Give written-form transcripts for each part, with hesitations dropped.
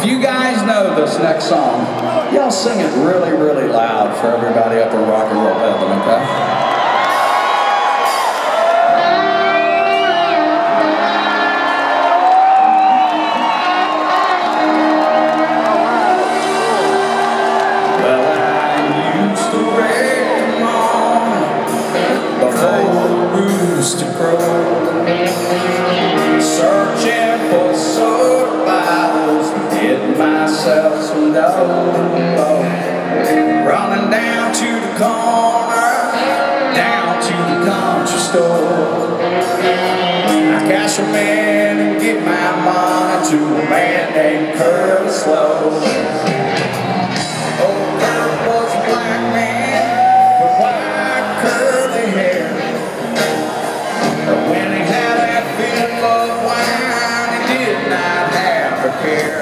If you guys know this next song, y'all sing it really, really loud for everybody up in Rock and Roll Heaven, okay? Running down to the corner, down to the country store. I cash a man and get my money to a man named Curly Slow. Oh, Curly was a black man with white curly hair. But when he had that bit of wine, he did not have a care.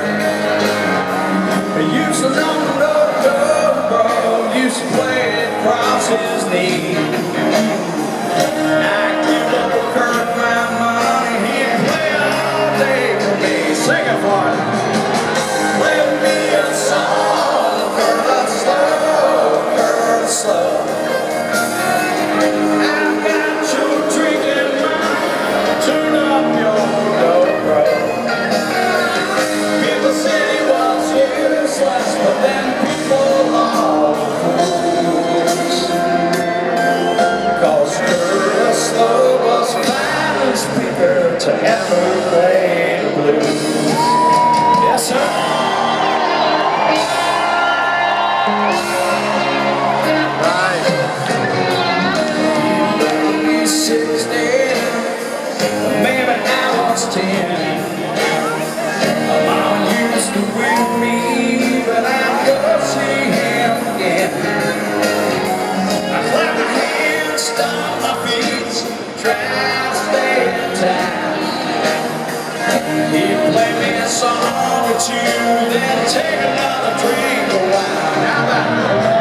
He used to know his knee. I give up a curve my money, he'd play all day with me. Sing it for him. Play me a song, curve slow, curve slow. I've got you drinking wine, turn up your GoPro. People said he was useless, but then people all to ever play the blues. Yes, sir. Song with you, then take another drink of wine.